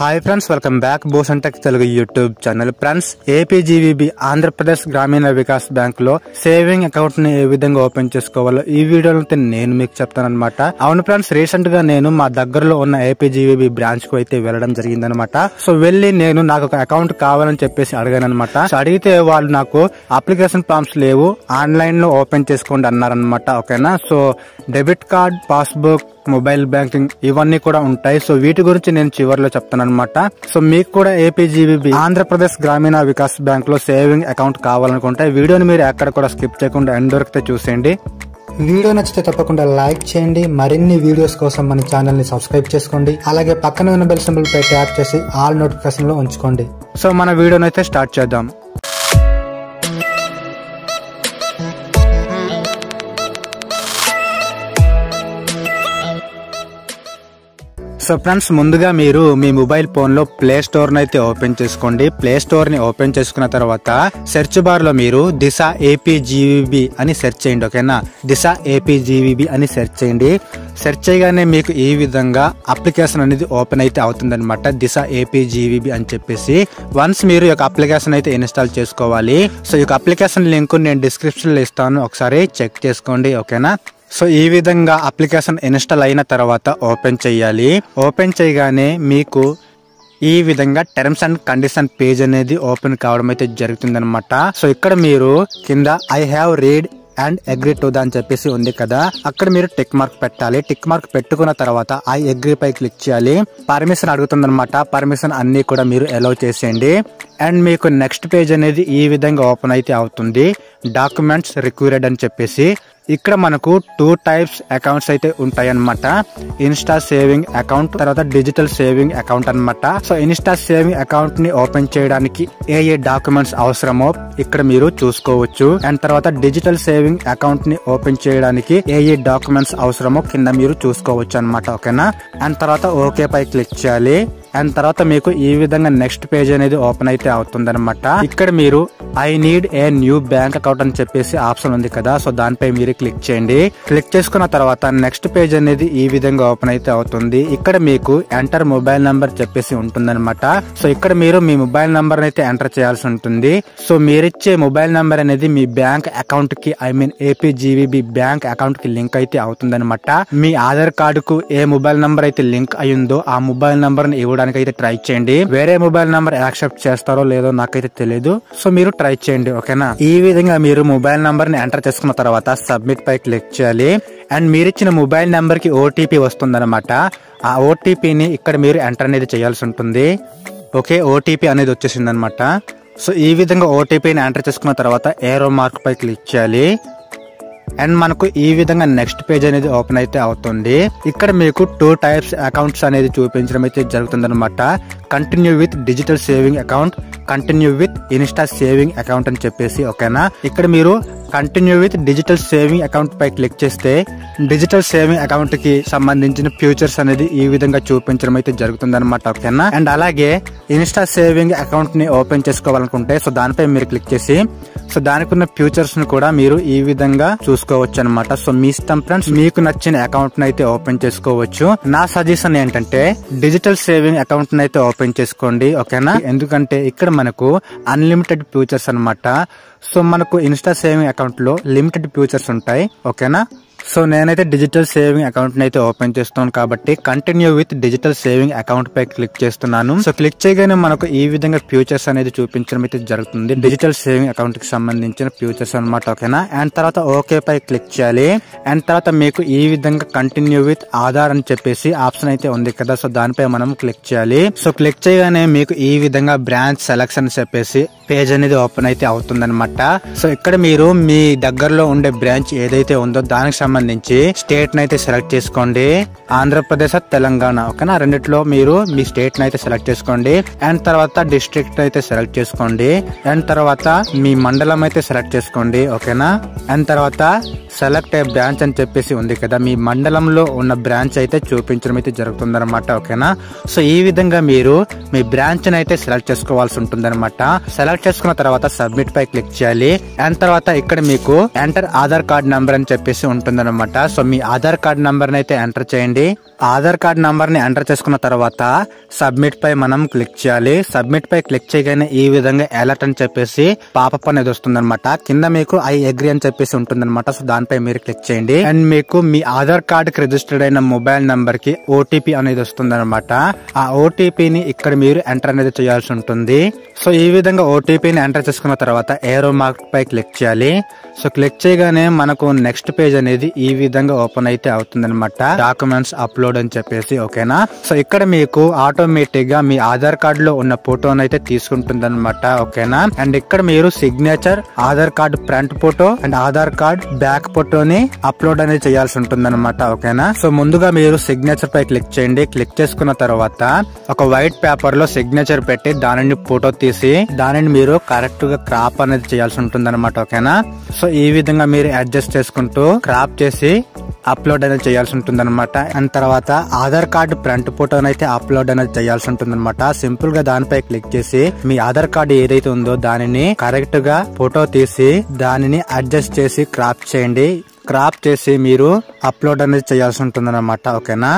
High friends, welcome back boson tech Telugu YouTube channel. Friends, APGVB Andhra Pradesh Grameena Vikas bank लो saving account नी ए विधंगा open चेसुकोवालो ई वीडियोलोते नेनु मीकु चेप्तानन्नमाट। अवुनु फ्रेंड्स, रीसेंट गा नेनु मा दग्गरलो उन्न APGVB ब्रांच को अयिते वेल्लडम जरिगिंदन्नमाट। सो वेल्ली नेनु नाकु ओक अकाउंट कावाలని చెప్పేసి అడిగానన్నమాట। సో అడిగితే వాళ్ళు నాకు అప్లికేషన్ ఫామ్స్ లేవు, ఆన్లైన్ లో ఓపెన్ చేసుకోండి అన్నారన్నమాట। ఓకేనా, so debit card, passbook, mobile banking इवन उठाई। सो वीट गुरी नैन चिवर चुप्ता। सो मीड APGVB आंध्र प्रदेश ग्रामीण विकास बैंक लो सेविंग अकाउंट कावालनुकुंटे वीडियो एक्कड स्किप चेयकुंडा एंड वरकु चूसेंडी। वीडियो नच्चिते तप्पकुंडा लाइक चेयंडी। मरिन्नि वीडियोस कोसम मन चैनल नि सब्सक्राइब चेसुकोंडी। अलागे पक्कन उन्न बेल सिंबल पै टैप चेसी आल नोटिफिकेशन लो उंचुकोंडी। सो मन वीडियोनि अयिते स्टार्ट चेद्दाम। సో ఫ్రెండ్స్, ముందుగా మీరు మీ మొబైల్ ఫోన్ లో ప్లే స్టోర్ నైతే ఓపెన్ చేసుకోండి। ప్లే స్టోర్ ని ఓపెన్ చేసుకున్న తర్వాత సెర్చ్ బార్ లో మీరు దిశ APGVB అని సెర్చ్ చేయండి। ఓకేనా, దిశ APGVB అని సెర్చ్ చేయండి। సెర్చ్ చేయగానే మీకు ఈ విధంగా అప్లికేషన్ అనేది ఓపెన్ అయితే అవుతుందన్నమాట, దిశ APGVB అని చెప్పేసి। వన్స్ మీరు ఈ అప్లికేషన్ అయితే ఇన్స్టాల్ చేసుకోవాలి। సో ఈ అప్లికేషన్ లింక్ నేను డిస్క్రిప్షన్ లో ఇస్తాను, ఒకసారి చెక్ చేసుకోండి। ఓకేనా, సో ఈ విధంగా అప్లికేషన్ ఇన్స్టాల్ అయిన తర్వాత ఓపెన్ చేయాలి। ఓపెన్ చేయగానే మీకు ఈ విధంగా టర్మ్స్ అండ్ కండిషన్ పేజ్ అనేది ఓపెన్ కావడం అయితే జరుగుతుందన్నమాట। సో ఇక్కడ మీరు కింద I have read and agree to దని చెప్పేసి ఉంది కదా, అక్కడ మీరు టిక్ మార్క్ పెట్టాలి। టిక్ మార్క్ పెట్టుకున్న తర్వాత ఐ అగ్రీ పై క్లిక్ చేయాలి। పర్మిషన్ అడుగుతుందన్నమాట, పర్మిషన్ అన్ని కూడా మీరు అలౌ చేసేయండి। అండ్ మీకు నెక్స్ట్ పేజ్ అనేది ఈ విధంగా ఓపెన్ అయితే అవుతుంది, డాక్యుమెంట్స్ రిక్వైర్డ్ అని చెప్పేసి। ఇక్కడ మనకు 2 types అకౌంట్స్ అయితే ఉంటాయి అన్నమాట, ఇన్స్టా సేవింగ్ అకౌంట్, తర్వాత డిజిటల్ సేవింగ్ అకౌంట్ అన్నమాట। సో ఇన్స్టా సేవింగ్ అకౌంట్ ని ఓపెన్ చేయడానికి ఏ ఏ డాక్యుమెంట్స్ అవసరమో ఇక్కడ మీరు చూసుకోవచ్చు। అండ్ తర్వాత డిజిటల్ సేవింగ్ అకౌంట్ ని ఓపెన్ చేయడానికి ఏ ఏ డాక్యుమెంట్స్ అవసరమో కింద మీరు చూసుకోవచ్చు అన్నమాట। ఓకేనా, అండ్ తర్వాత ఓకే పై క్లిక్ చేయాలి। అండ్ తర్వాత మీకు ఈ విధంగా నెక్స్ట్ పేజ్ అనేది ఓపెన్ అయితే అవుతుందన్నమాట। ఇక్కడ మీరు I need a new bank account అని చెప్పేసి ఆప్షన్ ఉంది కదా, సో దానిపై మీరు క్లిక్ చేయండి। క్లిక్ చేసుకున్న తర్వాత నెక్స్ట్ పేజ్ అనేది ఈ విధంగా ఓపెన్ అయితే అవుతుంది। ఇక్కడ మీకు ఎంటర్ మొబైల్ నంబర్ చెప్పేసి ఉంటుందన్నమాట। సో ఇక్కడ మీరు మీ మొబైల్ నంబర్ అయితే ఎంటర్ చేయాల్సి ఉంటుంది। సో మీరిచ్చే మొబైల్ నంబర్ అనేది మీ బ్యాంక్ అకౌంట్ కి, I mean APGVB bank account కి లింక్ అయితే అవుతుందన్నమాట। మీ ఆధార్ కార్డు కు ఏ మొబైల్ నంబర్ అయితే లింక్ అయ్యిందో ఆ మొబైల్ నంబర్ ని ఇవ్వడానికి అయితే ట్రై చేయండి। వేరే మొబైల్ నంబర్ యాక్సెప్ట్ చేస్తారో లేదో నాకైతే తెలియదు, సో మీరు ట్రై చేయండి। ఓకేనా, ఈ విధంగా మీరు మొబైల్ నంబర్ ని ఎంటర్ చేసుకున్న తర్వాత సబ్మిట్ పై క్లిక్ చేయాలి। అండ్ మీరిచ్చిన మొబైల్ నంబర్ కి OTP వస్తుందన్నమాట। ఆ OTPని ఇక్కడ మీరు ఎంటర్ అనేది చేయాల్సి ఉంటుంది। ఓకే, OTP అనేది వచ్చేసింది అనమాట। సో ఈ విధంగా OTPని ఎంటర్ చేసుకున్న తర్వాత ఏరో మార్క్ పై క్లిక్ చేయాలి। అండ్ మనకు ఈ విధంగా నెక్స్ట్ పేజ్ అనేది ఓపెన్ అయితే అవుతుంది। ఇక్కడ మీకు 2 types అకౌంట్స్ అనేది చూపించడం అయితే జరుగుతుంది అనమాట, continue with digital saving account, continue with insta saving account అని చెప్పేసి। ఓకేనా, ఇక్కడ మీరు continue with digital saving account పై క్లిక్ చేస్తే డిజిటల్ సేవింగ్ అకౌంట్ కి సంబంధించిన ఫ్యూచర్స్ అనేది ఈ విధంగా చూపించడం అయితే జరుగుతుంది అనమాట। ఓకేనా, అండ్ అలాగే ఇన్స్టా సేవింగ్ అకౌంట్ ని ఓపెన్ చేసుకోవాలనుకుంటే సో దానిపై మీరు క్లిక్ చేసి సో దానికి ఉన్న ఫ్యూచర్స్ ను కూడా మీరు ఈ విధంగా చూసుకోవచ్చు అనమాట। సో మీ ఇష్టం ఫ్రెండ్స్, మీకు నచ్చిన అకౌంట్ ని అయితే ఓపెన్ చేసుకోవచ్చు। నా సజెషన్ ఏంటంటే డిజిటల్ సేవింగ్ అకౌంట్ ని అయితే ఓపెన్ చేసుకోండి। ఓకేనా, ఎందుకంటే ఇక్కడ మనకు అన్లిమిటెడ్ ఫ్యూచర్స్ అనమాట। సో మనకు ఇన్స్టా సేవింగ్ అకౌంట్ లో లిమిటెడ్ ఫ్యూచర్స్ ఉంటాయి। ఓకేనా, సో నేనైతే డిజిటల్ సేవింగ్ అకౌంట్ ని అయితే ఓపెన్ చేస్తున్నాను కాబట్టి continue with digital saving account పై క్లిక్ చేస్తున్నాను। సో క్లిక్ చేయగానే మనకు ఈ విధంగా ఫ్యూచర్స్ అనేది చూపించడం అయితే జరుగుతుంది, డిజిటల్ సేవింగ్ అకౌంట్ కి సంబంధించిన ఫ్యూచర్స్ అనమాట। ఓకేనా, అండ్ తర్వాత ఓకే పై క్లిక్ చేయాలి। అండ్ తర్వాత మీకు ఈ విధంగా కంటిన్యూ విత్ ఆధార్ అని చెప్పేసి ఆప్షన్ అయితే ఉంది కదా, సో దానిపై మనం క్లిక్ చేయాలి। సో క్లిక్ చేయగానే మీకు ఈ విధంగా బ్రాంచ్ సెలక్షన్ అని చెప్పేసి పేజ్ అనేది ఓపెన్ అయితే అవుతుంది అనమాట। సో ఇక్కడ మీరు మీ దగ్గరలో ఉండే బ్రాంచ్ ఏదైతే ఉందో దానికి సంబంధించి స్టేట్ నైతే సెలెక్ట్ చేసుకోండి, ఆంధ్రప్రదేశ్, తెలంగాణ। ఓకేనా, రెండిట్లో మీరు మీ స్టేట్ నైతే సెలెక్ట్ చేసుకోండి। అండ్ తర్వాత డిస్ట్రిక్ట్ అయితే సెలెక్ట్ చేసుకోండి, అండ్ తర్వాత మీ మండలం అయితే సెలెక్ట్ చేసుకోండి। ఓకేనా, అండ్ తర్వాత సెలెక్ట్ ఏ బ్రాంచ్ అని చెప్పేసి ఉంది కదా, మీ మండలంలో ఉన్న బ్రాంచ్ అయితే చూపించడం అయితే జరుగుతుందన్నమాట. ఓకేనా? సో ఈ విధంగా మీరు మీ బ్రాంచ్ అయితే సెలెక్ట్ చేసుకోవాల్సి ఉంటుందన్నమాట. సెలెక్ట్ చేసుకున్న తర్వాత సబ్మిట్ పై క్లిక్ చేయాలి. అండ్ తర్వాత ఇక్కడ మీకు ఎంటర్ ఆధార్ కార్డ్ నంబర్ అని చెప్పేసి ఉంటుందన్నమాట. సో మీ ఆధార్ కార్డ్ నంబర్ అయితే ఎంటర్ చేయండి. ఆధార్ కార్డ్ నంబర్ ని ఎంటర్ చేసుకున్న తర్వాత సబ్మిట్ పై మనం క్లిక్ చేయాలి. సబ్మిట్ పై క్లిక్ చేయగానే ఈ విధంగా అలర్ట్ అని చెప్పేసి పాపప్ అనేది వస్తుందన్నమాట. కింద మీకు ఐ అగ్రీ అని చెప్పేసి ఉంటుందన్నమాట. సో దానిపై మీరు క్లిక్ చేయండి. అండ్ మీకు మీ ఆధార్ కార్డ్ కి రిజిస్టర్డ్ అయిన మొబైల్ నంబర్ కి ఓటీపీ అనేది వస్తుందన్నమాట. ఆ ఓటీపీని ఇక్కడ మీరు ఎంటర్ అనేది చేయాల్సి ఉంటుంది. సో ఈ విధంగా ఓటీపీని ఎంటర్ చేసుకున్న తర్వాత ఏరో మార్క్ పై క్లిక్ చేయాలి. సో క్లిక్ చేయగానే మనకు నెక్స్ట్ పేజ్ అనేది ఈ విధంగా ఓపెన్ అయితే అవుతుందన్నమాట. డాక్యుమెంట్స్ అప్లోడ్ అని చెప్పేసి. ఓకేనా? సో ఇక్కడ మీకు ఆటోమేటిక్ గా మీ ఆధార్ కార్డు లో ఉన్న ఫోటోను అయితే తీసుకుంటుందన్నమాట. ఓకేనా? అండ్ ఇక్కడ మీరు signature, Aadhaar card front photo and Aadhaar card back ఫోటోని అప్లోడ్ అనేది చేయాల్సి ఉంటుందన్నమాట. ఓకేనా? సో ముందుగా మీరు సిగ్నేచర్ పై క్లిక్ చేయండి. క్లిక్ చేసుకున్న తర్వాత ఒక వైట్ పేపర్ లో సిగ్నేచర్ పెట్టి దానిని ఫోటో తీసి దానిని మీరు కరెక్ట్ గా క్రాప్ అనేది చేయాల్సి ఉంటుందన్నమాట. ఓకేనా? సో ఈ విధంగా మీరు అడ్జస్ట్ చేసుకుంటూ క్రాప్ చేసి అప్లోడ్ అనేది చేయాల్సి ఉంటుంది అనమాట. అండ్ తర్వాత ఆధార్ కార్డు ఫ్రంట్ ఫోటోను అయితే అప్లోడ్ అనేది చేయాల్సి ఉంటుంది అనమాట. సింపుల్ గా దానిపై క్లిక్ చేసి మీ ఆధార్ కార్డు ఏదైతే ఉందో దానిని కరెక్ట్ గా ఫోటో తీసి దానిని అడ్జస్ట్ చేసి క్రాప్ చేయండి. క్రాప్ చేసి మీరు అప్లోడ్ అనేది చేయాల్సి ఉంటుంది అనమాట. ఓకేనా?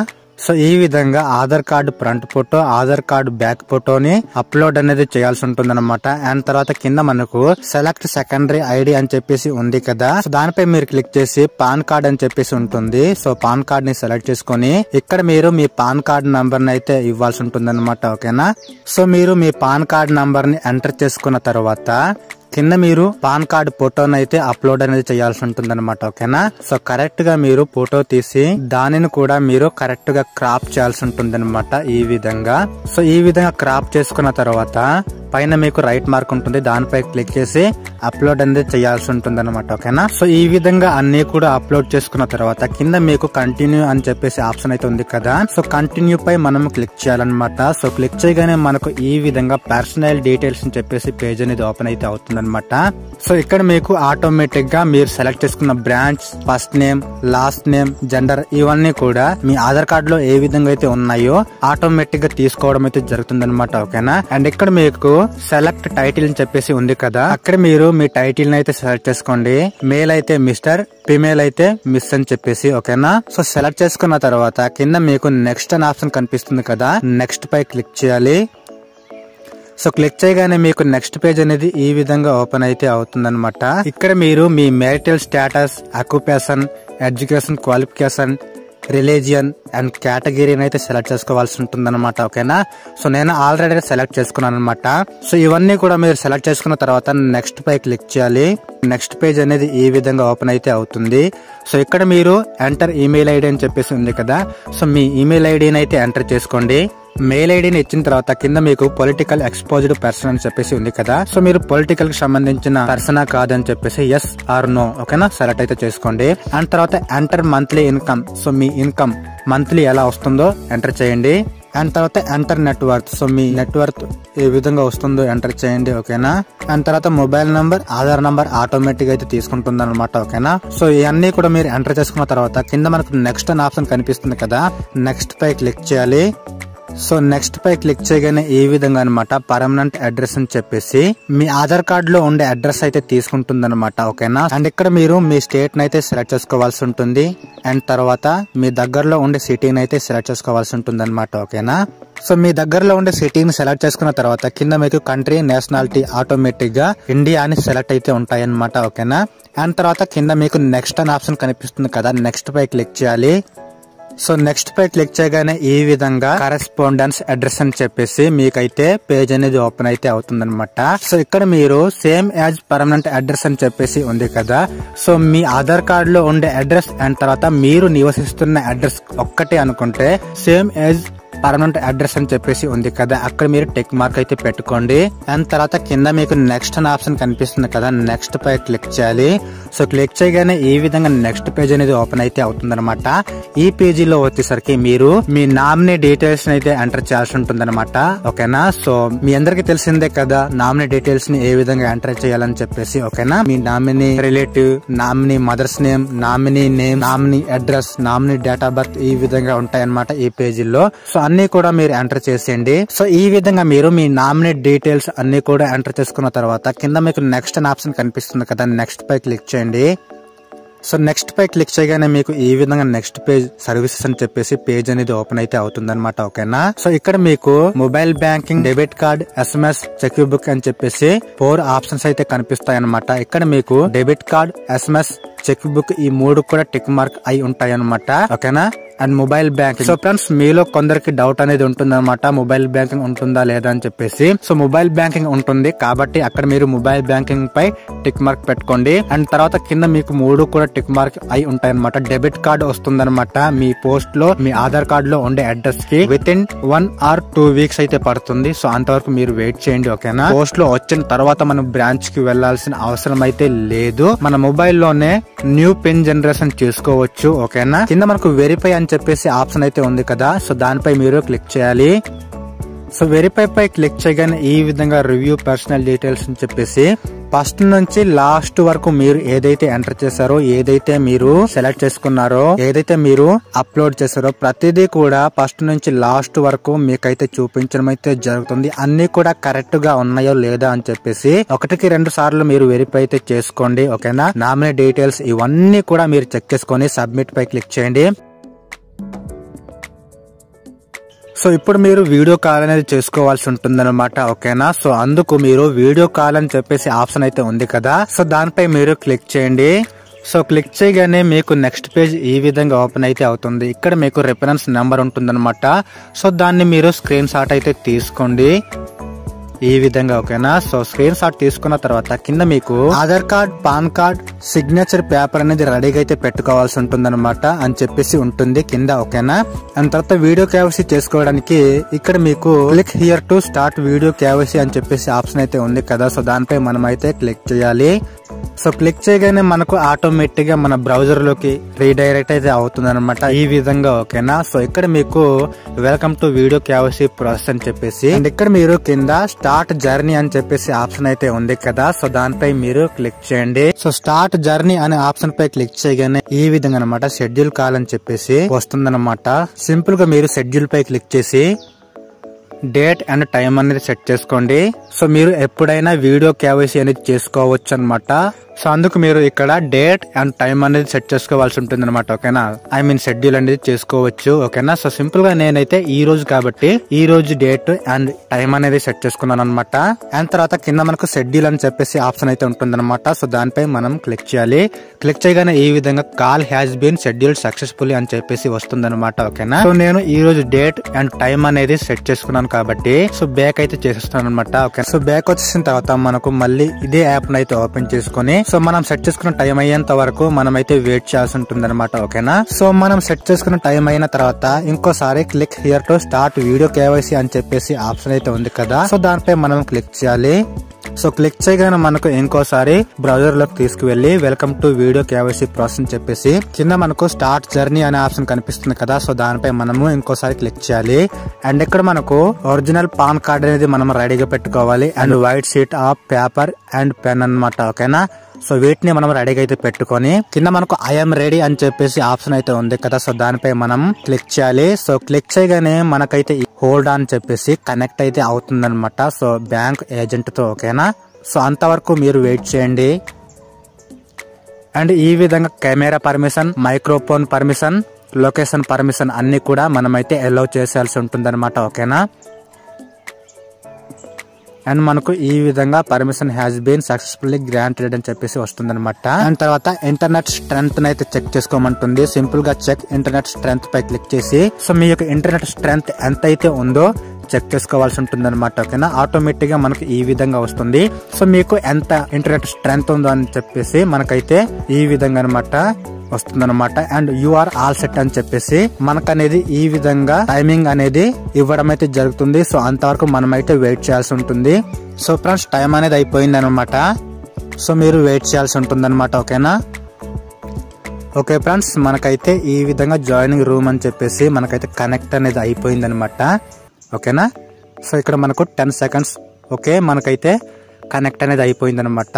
సో ఈ విధంగా Aadhaar card front photo, Aadhaar card back ఫోటోని అప్లోడ్ అనేది చేయాల్సి ఉంటుంది అనమాట. అండ్ తర్వాత కింద మనకు సెలెక్ట్ సెకండరీ ఐడి అని చెప్పేసి ఉంది కదా, సో దానిపై మీరు క్లిక్ చేసి పాన్ కార్డ్ అని చెప్పేసి ఉంటుంది. సో పాన్ కార్డ్ ని సెలెక్ట్ చేసుకుని ఇక్కడ మీరు మీ పాన్ కార్డ్ నంబర్ ని అయితే ఇవ్వాల్సి ఉంటుంది అనమాట. ఓకేనా? సో మీరు మీ పాన్ కార్డ్ నంబర్ ని ఎంటర్ చేసుకున్న తర్వాత కింద మీరు పాన్ కార్డ్ ఫోటోను అయితే అప్లోడ్ అనేది చేయాల్సి ఉంటుంది అనమాట. ఓకేనా? సో కరెక్ట్ గా మీరు ఫోటో తీసి దానిని కూడా మీరు కరెక్ట్ గా క్రాప్ చేయాల్సి ఉంటుంది అనమాట. ఈ విధంగా సో ఈ విధంగా క్రాప్ చేసుకున్న తర్వాత పైన మీకు రైట్ మార్క్ ఉంటుంది, దానిపై క్లిక్ చేసి అప్లోడ్ అనేది చేయాల్సి ఉంటుంది అనమాట. ఓకేనా? సో ఈ విధంగా అన్ని కూడా అప్లోడ్ చేసుకున్న తర్వాత కింద మీకు కంటిన్యూ అని చెప్పేసి ఆప్షన్ అయితే ఉంది కదా, సో కంటిన్యూ పై మనం క్లిక్ చేయాలన్నమాట. సో క్లిక్ చేయగానే మనకు ఈ విధంగా పర్సనల్ డీటెయిల్స్ అని చెప్పేసి పేజ్ అనేది ఓపెన్ అయితే అవుతుంది అనమాట. సో ఇక్కడ మీకు ఆటోమేటిక్ గా మీరు సెలెక్ట్ చేసుకున్న branch, first name, last name, gender ఇవన్నీ కూడా మీ ఆధార్ కార్డు లో ఏ విధంగా అయితే ఉన్నాయో ఆటోమేటిక్ గా తీసుకోవడం అయితే జరుగుతుంది అనమాట. ఓకేనా? అండ్ ఇక్కడ మీకు సెలెక్ట్ టైటిల్ అని చెప్పేసి ఉంది కదా, అక్కడ మీరు మీ టైటిల్ ని అయితే సెలెక్ట్ చేసుకోండి. మేల్ అయితే మిస్టర్, ఫిమేల్ అయితే మిస్ అని చెప్పేసి. ఓకేనా? సో సెలెక్ట్ చేసుకున్న తర్వాత కింద మీకు నెక్స్ట్ అనే ఆప్షన్ కనిపిస్తుంది కదా, నెక్స్ట్ పై క్లిక్ చేయాలి. సో క్లిక్ చేయగానే మీకు నెక్స్ట్ పేజ్ అనేది ఈ విధంగా ఓపెన్ అయితే అవుతుందన్నమాట. ఇక్కడ మీరు మీ marital status, occupation, education qualification, religion and కేటగిరీని అయితే సెలెక్ట్ చేసుకోవాల్సి ఉంటుంది అనమాట. ఓకేనా? సో నేను ఆల్రెడీ సెలెక్ట్ చేసుకున్నాను అనమాట. సో ఇవన్నీ కూడా మీరు సెలెక్ట్ చేసుకున్న తర్వాత నెక్స్ట్ పై క్లిక్ చేయాలి. నెక్స్ట్ పేజ్ అనేది ఈ విధంగా ఓపెన్ అయితే అవుతుంది. సో ఇక్కడ మీరు ఎంటర్ ఈమెయిల్ ఐడి అని చెప్పేసి ఉంది కదా, సో మీ ఈమెయిల్ ఐడిని అయితే ఎంటర్ చేసుకోండి. మెయిల్ ఐడిని ఇచ్చిన తర్వాత కింద మీకు పొలిటికల్ ఎక్స్పోజ్డ్ పర్సన్ అని చెప్పేసి ఉంది కదా, సో మీరు పొలిటికల్ కి సంబంధించిన పర్సనా కాదని చెప్పేసి ఎస్ ఆర్ నో ఓకేనా సెలెక్ట్ అయితే చేసుకోండి. అండ్ తర్వాత ఎంటర్ మంత్లీ ఇన్కమ్, సో మీ ఇన్కమ్ మంత్లీ ఎలా వస్తుందో ఎంటర్ చేయండి. అండ్ తర్వాత ఎంటర్ నెట్వర్త్, సో మీ నెట్వర్త్ ఏ విధంగా వస్తుందో ఎంటర్ చేయండి. ఓకేనా? అండ్ తర్వాత mobile number, Aadhaar number automatic అయితే తీసుకుంటుంది అనమాట. ఓకేనా? సో ఇవన్నీ కూడా మీరు ఎంటర్ చేసుకున్న తర్వాత కింద మనకు నెక్స్ట్ అనే ఆప్షన్ కనిపిస్తుంది కదా, నెక్స్ట్ పై క్లిక్ చేయాలి. సో నెక్స్ట్ పై క్లిక్ చేయగానే ఈ విధంగా అనమాట పర్మనెంట్ అడ్రస్ అని చెప్పేసి మీ ఆధార్ కార్డు లో ఉండే అడ్రస్ అయితే తీసుకుంటుంది అనమాట. ఓకేనా? అండ్ ఇక్కడ మీరు మీ స్టేట్ నైతే సెలెక్ట్ చేసుకోవాల్సి ఉంటుంది. అండ్ తర్వాత మీ దగ్గరలో ఉండే సిటీని అయితే సెలెక్ట్ చేసుకోవాల్సి ఉంటుంది అనమాట. ఓకేనా? సో మీ దగ్గరలో ఉండే సిటీని సెలెక్ట్ చేసుకున్న తర్వాత కింద మీకు కంట్రీ, నేషనాలిటీ ఆటోమేటిక్ గా ఇండియా అని సెలెక్ట్ అయితే ఉంటాయి అనమాట. ఓకేనా? అండ్ తర్వాత కింద మీకు నెక్స్ట్ అనే ఆప్షన్ కనిపిస్తుంది కదా, నెక్స్ట్ పై క్లిక్ చేయాలి. సో నెక్స్ట్ పై క్లిక్ చేయగానే ఈ విధంగా కరెస్పాండెన్స్ అడ్రస్ అని చెప్పేసి మీకైతే పేజ్ అనేది ఓపెన్ అయితే అవుతుంది అనమాట. సో ఇక్కడ మీరు సేమ్ యాజ్ పర్మనెంట్ అడ్రస్ అని చెప్పేసి ఉంది కదా, సో మీ ఆధార్ కార్డు లో ఉండే అడ్రస్ అండ్ తర్వాత మీరు నివసిస్తున్న అడ్రస్ ఒక్కటే అనుకుంటే సేమ్ యాజ్ పర్మనెంట్ అడ్రస్ అని చెప్పేసి ఉంది కదా, అక్కడ మీరు టిక్ మార్క్ అయితే పెట్టుకోండి. అండ్ తర్వాత కింద మీకు నెక్స్ట్ అనే ఆప్షన్ కనిపిస్తుంది కదా, నెక్స్ట్ పై క్లిక్ చేయాలి. సో క్లిక్ చేయగానే ఈ విధంగా నెక్స్ట్ పేజ్ అనేది ఓపెన్ అయితే అవుతుందన్నమాట. ఈ పేజీలో వచ్చేసరికి మీరు మీ నామినీ డీటెయిల్స్ అయితే ఎంటర్ చేయాల్సి ఉంటుంది అనమాట. ఓకేనా, సో మీ అందరికి తెలిసిందే కదా నామినీ డీటెయిల్స్ ని ఏ విధంగా ఎంటర్ చేయాలని చెప్పేసి. ఓకేనా, మీ nominee relative, nominee mother's name, nominee name, nominee address, nominee date of birth, ఈ విధంగా ఉంటాయి అనమాట ఈ పేజీల్లో. సో అన్ని కూడా మీరు ఎంటర్ చేసేయండి. సో ఈ విధంగా మీరు మీ నామినీ డీటెయిల్స్ అన్ని కూడా ఎంటర్ చేసుకున్న తర్వాత కింద మీకు నెక్స్ట్ అనే ఆప్షన్ కనిపిస్తుంది కదా, నెక్స్ట్ పై క్లిక్ చేయండి. సో నెక్స్ట్ పై క్లిక్ చేయగానే మీకు ఈ విధంగా నెక్స్ట్ పేజ్ సర్వీసెస్ అని చెప్పేసి పేజ్ అనేది ఓపెన్ అయితే అవుతుందన్నమాట. ఓకేనా, సో ఇక్కడ మీకు mobile banking, debit card, SMS, cheque book అని చెప్పేసి 4 ఆప్షన్స్ అయితే కనిపిస్తాయి అన్నమాట. ఇక్కడ మీకు debit card, SMS, cheque book ఈ 3 కూడా టిక్ మార్క్ అయి ఉంటాయి అన్నమాట. ఓకేనా, and mobile banking. So friends మీలో కొందరికి డౌట్ అనేది ఉంటుంది అనమాట, మొబైల్ బ్యాంకింగ్ ఉంటుందా లేదా అని చెప్పేసి. సో మొబైల్ బ్యాంకింగ్ ఉంటుంది కాబట్టి అక్కడ మీరు మొబైల్ బ్యాంకింగ్ పై టిక్ మార్క్ పెట్టుకోండి. అండ్ తర్వాత కింద మీకు 3 కూడా టిక్ మార్క్ అయి ఉంటాయి అనమాట. డెబిట్ కార్డు వస్తుందన్నమాట మీ పోస్ట్ లో, మీ ఆధార్ కార్డు లో ఉండే అడ్రస్ కి వితిన్ 1 or 2 వీక్స్ అయితే పడుతుంది. సో అంతవరకు మీరు వెయిట్ చేయండి. ఓకేనా, పోస్ట్ లో వచ్చిన తర్వాత మనం బ్రాంచ్ కి వెళ్లాల్సిన అవసరం అయితే లేదు, మన మొబైల్ లోనే న్యూ పిన్ జనరేషన్ చేసుకోవచ్చు. ఓకేనా, కింద మనకు వెరిఫై అని చెప్పేసి ఆప్షన్ అయితే ఉంది కదా, సో దానిపై మీరు క్లిక్ చేయాలి. సో వెరిఫై పై క్లిక్ చేయగానే ఈ విధంగా రివ్యూ పర్సనల్ డీటెయిల్స్ అని చెప్పేసి ఫస్ట్ నుంచి లాస్ట్ వరకు మీరు ఏదైతే ఎంటర్ చేశారో, ఏదైతే మీరు సెలెక్ట్ చేసుకున్నారో, ఏదైతే మీరు అప్లోడ్ చేశారో ప్రతిదీ కూడా ఫస్ట్ నుంచి లాస్ట్ వరకు మీకైతే చూపించడం అయితే జరుగుతుంది. అన్ని కూడా కరెక్ట్ గా ఉన్నాయో లేదా అని చెప్పేసి 1-2 సార్లు మీరు వెరిఫై అయితే చేసుకోండి. ఓకేనా, నామినీ డీటెయిల్స్ ఇవన్నీ కూడా మీరు చెక్ చేసుకుని సబ్మిట్ పై క్లిక్ చేయండి. సో ఇప్పుడు మీరు వీడియో కాల్ అనేది చేసుకోవాల్సి ఉంటుందన్నమాట. ఓకేనా, సో అందుకు మీరు వీడియో కాల్ అని చెప్పేసి ఆప్షన్ అయితే ఉంది కదా, సో దానిపై మీరు క్లిక్ చేయండి. సో క్లిక్ చేయగానే మీకు నెక్స్ట్ పేజ్ ఈ విధంగా ఓపెన్ అయితే అవుతుంది. ఇక్కడ మీకు రిఫరెన్స్ నెంబర్ ఉంటుందన్నమాట. సో దాన్ని మీరు స్క్రీన్ షాట్ అయితే తీసుకోండి ఈ విధంగా. ఓకేనా, సో స్క్రీన్ షాట్ తీసుకున్న తర్వాత కింద మీకు Aadhaar card, PAN card, signature paper అనేది రెడీగా అయితే పెట్టుకోవాల్సి ఉంటుంది అనమాట అని చెప్పేసి ఉంటుంది కింద. ఓకేనా, అండ్ తర్వాత వీడియో KYC చేసుకోవడానికి ఇక్కడ మీకు click here to start video KYC అని చెప్పేసి ఆప్షన్ అయితే ఉంది కదా, సో దానిపై మనం అయితే క్లిక్ చేయాలి. సో క్లిక్ చేయగానే మనకు ఆటోమేటిక్ గా మన బ్రౌజర్ లోకి రీడైరెక్ట్ అయితే అవుతుంది అనమాట ఈ విధంగా. ఓకేనా, సో ఇక్కడ మీకు welcome to video KYC process అని చెప్పేసి, అండ్ ఇక్కడ మీరు కింద స్టార్ట్ జర్నీ అని చెప్పేసి ఆప్షన్ అయితే ఉంది కదా, సో దానిపై మీరు క్లిక్ చేయండి. సో స్టార్ట్ జర్నీ అనే ఆప్షన్ పై క్లిక్ చేయగానే ఈ విధంగా అనమాట షెడ్యూల్ కాల్ అని చెప్పేసి వస్తుందన్నమాట. సింపుల్ గా మీరు షెడ్యూల్ పై క్లిక్ చేసి డేట్ అండ్ టైం అనేది సెట్ చేసుకోండి. సో మీరు ఎప్పుడైనా వీడియో KYC అనేది చేసుకోవచ్చు అనమాట. సో అందుకు మీరు ఇక్కడ డేట్ అండ్ టైం అనేది సెట్ చేసుకోవాల్సి ఉంటుంది అనమాట. ఓకేనా, షెడ్యూల్ అనేది చేసుకోవచ్చు. ఓకేనా, సో సింపుల్ గా నేనైతే ఈ రోజు కాబట్టి ఈ రోజు డేట్ అండ్ టైం అనేది సెట్ చేసుకున్నాను అనమాట. అండ్ తర్వాత కింద మనకు షెడ్యూల్ అని చెప్పేసి ఆప్షన్ అయితే ఉంటుంది అనమాట. సో దానిపై మనం క్లిక్ చేయాలి. క్లిక్ చేయగానే ఈ విధంగా call has been schedule successfully అని చెప్పేసి వస్తుంది అనమాట. ఓకేనా, సో నేను ఈ రోజు డేట్ అండ్ టైం అనేది సెట్ చేసుకున్నాను కాబట్టి సో బ్యాక్ అయితే చేసేస్తున్నాను అనమాట. ఓకే, సో బ్యాక్ వచ్చేసిన తర్వాత మనకు మళ్ళీ ఇదే యాప్ అయితే ఓపెన్ చేసుకుని సో మనం సెట్ చేసుకున్న టైం అయ్యేంత వరకు మనం అయితే వెయిట్ చేయాల్సి ఉంటుంది అనమాట. ఓకేనా, సో మనం సెట్ చేసుకున్న టైం అయిన తర్వాత ఇంకోసారి click here to start video KYC అని చెప్పేసి ఆప్షన్ అయితే ఉంది కదా, సో దానిపై మనం క్లిక్ చేయాలి. సో క్లిక్ చేయగానే మనకు ఇంకోసారి బ్రౌజర్ లోకి తీసుకువెళ్లి welcome to video KYC process అని చెప్పేసి కింద మనకు స్టార్ట్ జర్నీ అనే ఆప్షన్ కనిపిస్తుంది కదా, సో దానిపై మనము ఇంకోసారి క్లిక్ చేయాలి. అండ్ ఇక్కడ మనకు ఒరిజినల్ పాన్ కార్డ్ అనేది మనం రెడీగా పెట్టుకోవాలి, and white sheet of paper and pen అనమాట. ఓకేనా, సో వీటిని మనం రెడీగా అయితే పెట్టుకొని కింద మనకు ఐఎమ్ రెడీ అని చెప్పేసి ఆప్షన్ అయితే ఉంది కదా, సో దానిపై మనం క్లిక్ చేయాలి. సో క్లిక్ చేయగానే మనకైతే హోల్డ్ అని చెప్పేసి కనెక్ట్ అయితే అవుతుంది అనమాట, సో బ్యాంక్ ఏజెంట్ తో. ఓకేనా, సో అంతవరకు మీరు వెయిట్ చేయండి. అండ్ ఈ విధంగా camera permission, microphone permission, location permission అన్ని కూడా మనమైతే అలౌ చేసేయాల్సి ఉంటుంది అనమాట. ఓకేనా, అండ్ మనకు ఈ విధంగా permission has been successfully granted అని చెప్పేసి వస్తుందన్నమాట. అండ్ తర్వాత ఇంటర్నెట్ స్ట్రెంత్ అయితే చెక్ చేసుకోమంటుంది. సింపుల్ గా చెక్ ఇంటర్నెట్ స్ట్రెంత్ పై క్లిక్ చేసి సో మీ యొక్క ఇంటర్నెట్ స్ట్రెంత్ ఎంత అయితే ఉందో చెక్ చేసుకోవాల్సి ఉంటుందన్నమాట. ఓకేనా, ఆటోమేటిక్ గా మనకి ఈ విధంగా వస్తుంది. సో మీకు ఎంత ఇంటర్నెట్ స్ట్రెంత్ ఉందో అని చెప్పేసి మనకైతే ఈ విధంగా అన్నమాట వస్తుందన్నమాట. అండ్ యూఆర్ ఆల్ సెట్ అని చెప్పేసి మనకనేది ఈ విధంగా టైమింగ్ అనేది ఇవ్వడం అయితే జరుగుతుంది. సో అంతవరకు మనం అయితే వెయిట్ చేయాల్సి ఉంటుంది. సో ఫ్రెండ్స్, టైం అనేది అయిపోయింది అనమాట. సో మీరు వెయిట్ చేయాల్సి ఉంటుంది అనమాట. ఓకేనా. ఓకే ఫ్రెండ్స్, మనకైతే ఈ విధంగా జాయినింగ్ రూమ్ అని చెప్పేసి మనకైతే కనెక్ట్ అనేది అయిపోయింది అనమాట. ఓకేనా. సో ఇక్కడ మనకు 10 సెకండ్స్. ఓకే, మనకైతే కనెక్ట్ అనేది అయిపోయింది అనమాట.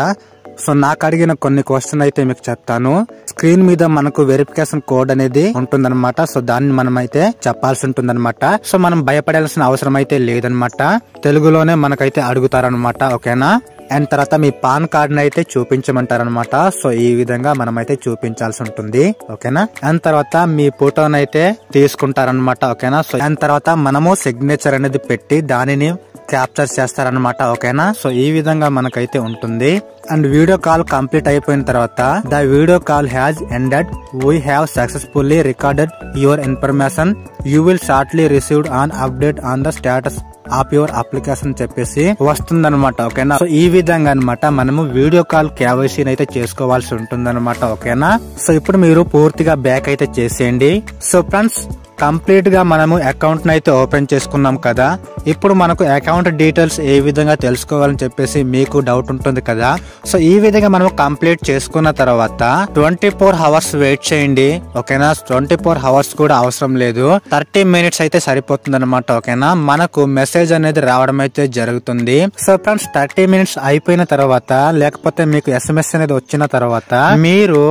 సో నాకు అడిగిన కొన్ని క్వశ్చన్ అయితే మీకు చెప్తాను. స్క్రీన్ మీద మనకు వెరిఫికేషన్ కోడ్ అనేది ఉంటుందన్నమాట. సో దాన్ని మనం అయితే చెప్పాల్సి ఉంటుందన్నమాట. సో మనం భయపడాల్సిన అవసరం అయితే లేదనమాట. తెలుగులోనే మనకైతే అడుగుతారనమాట. ఓకేనా. అండ్ తర్వాత మీ పాన్ కార్డ్ అయితే చూపించమంటారనమాట. సో ఈ విధంగా మనం అయితే చూపించాల్సి ఉంటుంది. ఓకేనా. అండ్ తర్వాత మీ ఫోటోనైతే తీసుకుంటారనమాట. ఓకేనా. సో అండ్ తర్వాత మనము సిగ్నేచర్ అనేది పెట్టి దానిని క్యాప్చర్ చేస్తారనమాట. ఓకేనా. సో ఈ విధంగా మనకైతే ఉంటుంది. అండ్ వీడియో కాల్ కంప్లీట్ అయిపోయిన తర్వాత the video call has ended, we have successfully recorded your information, you will shortly received on update on the status of your application చెప్పేసి వస్తుందన్నమాట. ఓకేనా. సో ఈ విధంగా అనమాట మనము వీడియో కాల్ KYC అయితే చేసుకోవాల్సి ఉంటుందన్నమాట. ఓకేనా. సో ఇప్పుడు మీరు పూర్తిగా బ్యాక్ అయితే చేసేయండి. సో ఫ్రెండ్స్, కంప్లీట్ గా మనము అకౌంట్ అయితే ఓపెన్ చేసుకున్నాం కదా. ఇప్పుడు మనకు అకౌంట్ డీటెయిల్స్ ఏ విధంగా తెలుసుకోవాలని చెప్పేసి మీకు డౌట్ ఉంటుంది కదా. సో ఈ విధంగా మనం కంప్లీట్ చేసుకున్న తర్వాత 24 hours వెయిట్ చేయండి. ఓకేనా. 24 hours కూడా అవసరం లేదు. 30 minutes అయితే సరిపోతుంది అనమాట. ఓకేనా. మనకు మెసేజ్ అనేది రావడం అయితే జరుగుతుంది. సో ఫ్రెండ్స్, 30 minutes అయిపోయిన తర్వాత లేకపోతే మీకు SMS అనేది వచ్చిన తర్వాత మీరు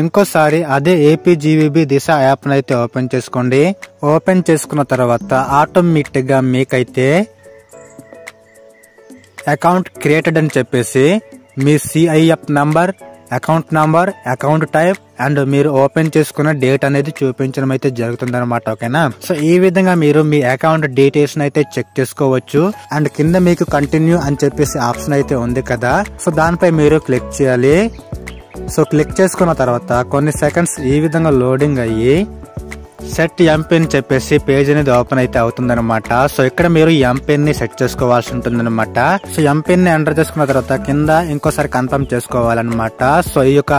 ఇంకోసారి అదే APGVB దిశ యాప్ నైతే ఓపెన్ చేసుకోండి. ఓపెన్ చేసుకున్న తర్వాత ఆటోమేటిక్ గా మీకైతే అకౌంట్ క్రియేటెడ్ అని చెప్పేసి మీ CIF number, account number, account type and మీరు ఓపెన్ చేసుకున్న డేట్ అనేది చూపించడం అయితే జరుగుతుంది అనమాట. ఓకేనా. సో ఈ విధంగా మీరు మీ అకౌంట్ డీటెయిల్స్ అయితే చెక్ చేసుకోవచ్చు. అండ్ కింద మీకు కంటిన్యూ అని చెప్పేసి ఆప్షన్ అయితే ఉంది కదా. సో దానిపై మీరు క్లిక్ చేయాలి. సో క్లిక్ చేసుకున్న తర్వాత కొన్ని సెకండ్స్ ఈ విధంగా లోడింగ్ అయ్యి సెట్ ఎంపిన్ చెప్పేసి పేజ్ అనేది ఓపెన్ అయితే అవుతుందన్నమాట. సో ఇక్కడ మీరు ఎంపిన్ ని సెట్ చేసుకోవాల్సి ఉంటుందన్నమాట. సో ఎంపిన్ ని ఎంటర్ చేసుకున్న తర్వాత కింద ఇంకోసారి కన్ఫర్మ్ చేసుకోవాలన్నమాట. సో ఈ యొక్క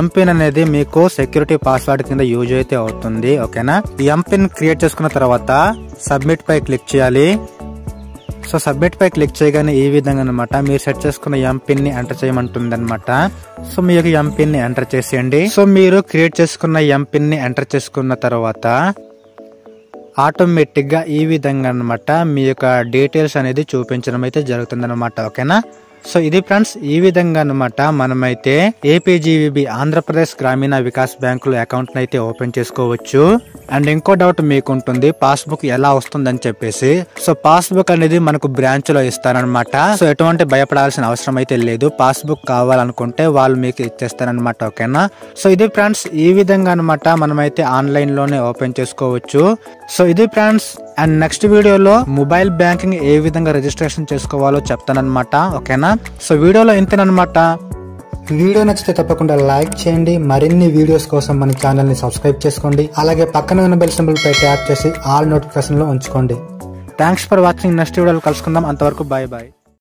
ఎంపిన్ అనేది మీకు సెక్యూరిటీ పాస్వర్డ్ కింద యూజ్ అయితే అవుతుంది. ఓకేనా. ఎంపిన్ క్రియేట్ చేసుకున్న తర్వాత సబ్మిట్ పై క్లిక్ చేయాలి. సో సబ్మిట్ పై క్లిక్ చేయగానే ఈ విధంగా అనమాట మీరు సెట్ చేసుకున్న ఎంపిన్ ని ఎంటర్ చేయమంటుంది అనమాట. సో మీ యొక్క ఎంపిన్ ని ఎంటర్ చేసేయండి. సో మీరు క్రియేట్ చేసుకున్న ఎంపిన్ ని ఎంటర్ చేసుకున్న తర్వాత ఆటోమేటిక్ గా ఈ విధంగా అనమాట మీ యొక్క డీటెయిల్స్ అనేది చూపించడం అయితే జరుగుతుంది అనమాట. ఓకేనా. సో ఇది ఫ్రెండ్స్, ఈ విధంగా అనమాట మనమైతే APGVB ఆంధ్రప్రదేశ్ గ్రామీణ వికాస్ బ్యాంకు లో అకౌంట్ అయితే ఓపెన్ చేసుకోవచ్చు. అండ్ ఇంకో డౌట్ మీకు ఉంటుంది, పాస్బుక్ ఎలా వస్తుందని చెప్పేసి. సో పాస్బుక్ అనేది మనకు బ్రాంచ్ లో ఇస్తారనమాట. సో ఎటువంటి భయపడాల్సిన అవసరం అయితే లేదు. పాస్బుక్ కావాలనుకుంటే వాళ్ళు మీకు ఇచ్చేస్తారనమాట. ఓకేనా. సో ఇది ఫ్రెండ్స్, ఈ విధంగా అనమాట మనమైతే ఆన్లైన్ లోనే ఓపెన్ చేసుకోవచ్చు. సో ఇది ఫ్రెండ్స్. అండ్ నెక్స్ట్ వీడియోలో మొబైల్ బ్యాంకింగ్ ఏ విధంగా రిజిస్ట్రేషన్ చేసుకోవాలో చెప్తానమాట. ఓకేనా. సో వీడియోలో ఇంతేనమాట. వీడియో నచ్చితే తప్పకుండా లైక్ చేయండి. మరిన్ని వీడియోస్ కోసం మన ఛానల్ ని సబ్స్క్రైబ్ చేసుకోండి. అలాగే పక్కన ఉన్న బెల్ సింబల్ పై ట్యాప్ చేసి ఆల్ నోటిఫికేషన్ లో ఉంచుకోండి. Thanks for watching. నెక్స్ట్ వీడియోలో కలుసుకుందాం. అంతవరకు బాయ్ బాయ్.